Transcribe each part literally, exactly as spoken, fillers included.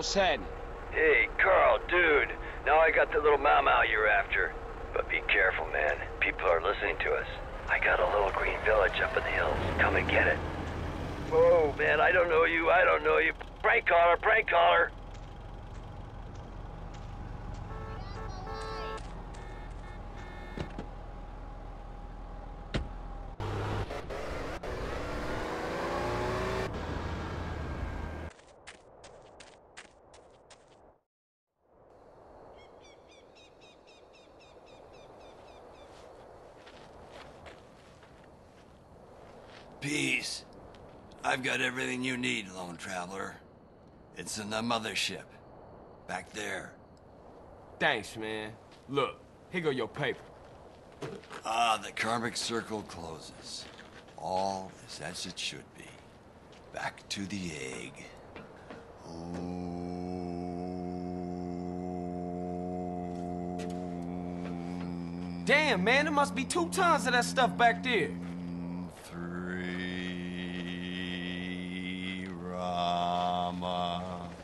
What's happening? Hey, Carl, dude. Now I got the little mama you're after. But be careful, man. People are listening to us. I got a little green village up in the hills. Come and get it. Whoa, man, I don't know you. I don't know you. Prank caller, prank caller. Peace. I've got everything you need, lone traveler. It's in the mothership. Back there. Thanks, man. Look, here go your paper. Ah, the karmic circle closes. All is as it should be. Back to the egg. Oh. Damn, man, there must be two tons of that stuff back there.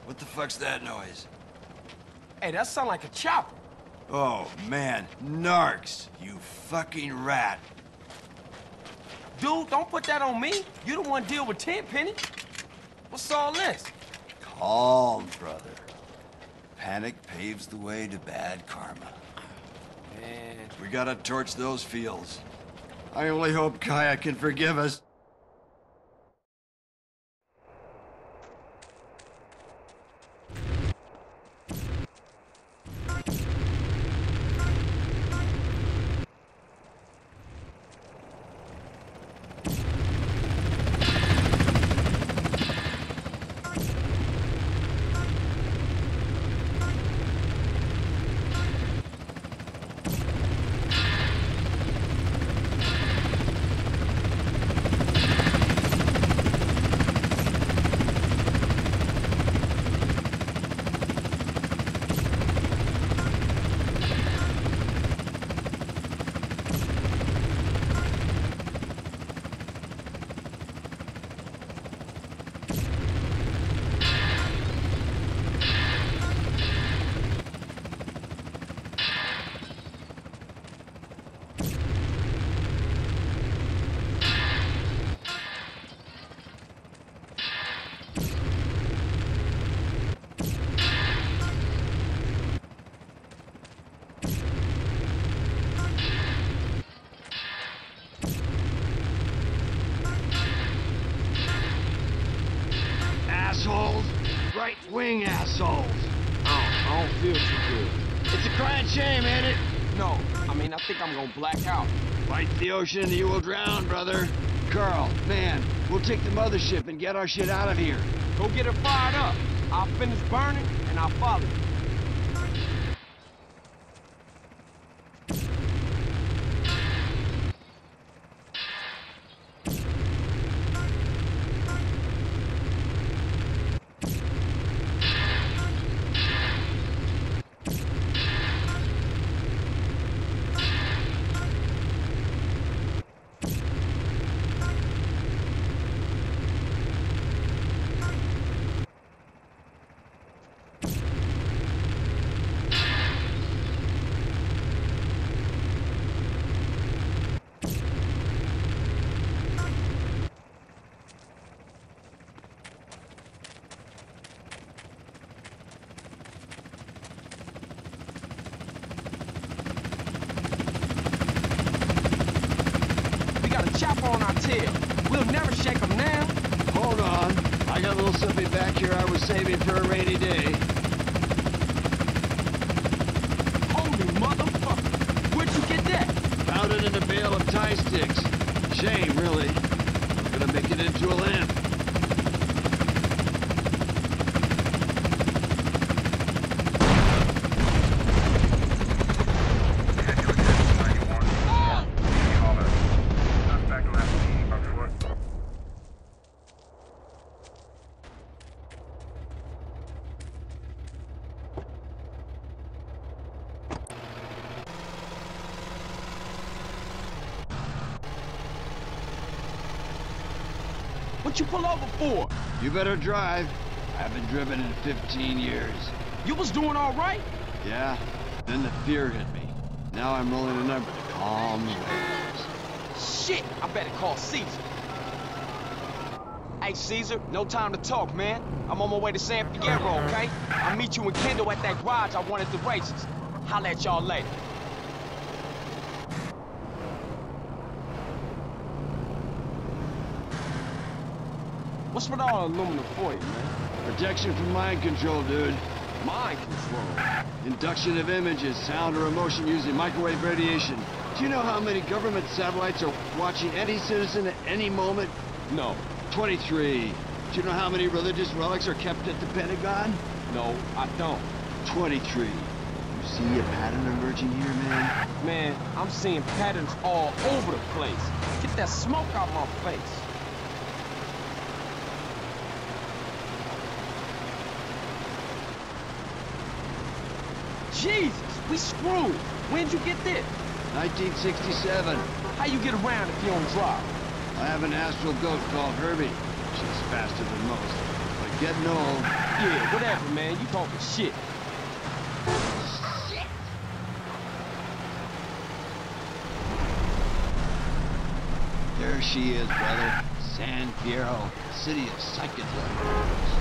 What the fuck's that noise? Hey, that sound like a chopper. Oh, man. Narcs, you fucking rat. Dude, don't put that on me. You the one deal with Tenpenny. What's all this? Calm, brother. Panic paves the way to bad karma. Man. We gotta torch those fields. I only hope Kaya can forgive us. Right-wing assholes. I don't, I don't feel too good. It's a crying shame, ain't it? No, I mean, I think I'm gonna black out. Fight the ocean and you will drown, brother. Carl, man, we'll take the mothership and get our shit out of here. Go get it fired up. I'll finish burning and I'll follow you. Saving for a rainy day. Holy motherfucker! Where'd you get that? Found it in a bale of tie sticks. Shame, really. I'm gonna make it into a lamp. What you pull over for? You better drive. Haven't driven in fifteen years. You was doing all right? Yeah. Then the fear hit me. Now I'm rolling a number to calm me. Shit! I better call Caesar. Hey, Caesar, no time to talk, man. I'm on my way to San Fierro, okay? I'll meet you and Kendall at that garage I wanted the races. Holla at y'all later. What's with all aluminum foil, man? Protection from mind control, dude. Mind control? Induction of images, sound, or emotion using microwave radiation. Do you know how many government satellites are watching any citizen at any moment? No. twenty-three. Do you know how many religious relics are kept at the Pentagon? No, I don't. twenty-three. You see a pattern emerging here, man? Man, I'm seeing patterns all over the place. Get that smoke out my face. Jesus, we screwed. When'd you get this? nineteen sixty-seven. How you get around if you don't drive? I have an astral goat called Herbie. She's faster than most. But getting old. Yeah, whatever, man. You talking shit. Shit! There she is, brother. San Fierro, city of psychedelics.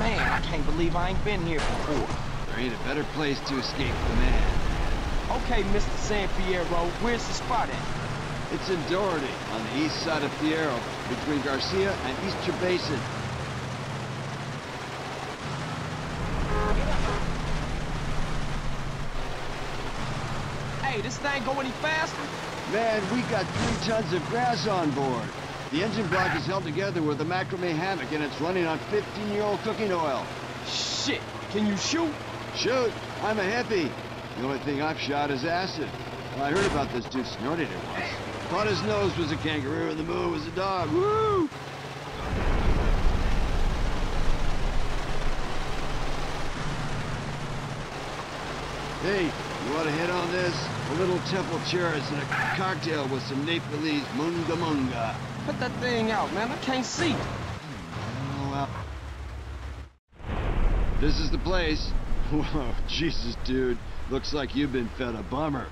Man, I can't believe I ain't been here before. There ain't a better place to escape the man. Okay, Mister San Fierro, where's the spot at? It's in Doherty, on the east side of Fierro, between Garcia and Easter Basin. Hey, this thing go any faster? Man, we got three tons of grass on board. The engine block is held together with a macrame hammock, and it's running on fifteen-year-old cooking oil. Shit, can you shoot? Shoot! I'm a hippie. The only thing I've shot is acid. Well, I heard about this dude snorted it once. Thought his nose was a kangaroo and the moon was a dog. Woo! Hey, you want to hit on this? A little temple cherries and a cocktail with some Nepalese munga munga. Put that thing out, man. I can't see it. Oh, well. This is the place. Whoa, Jesus, dude. Looks like you've been fed a bummer.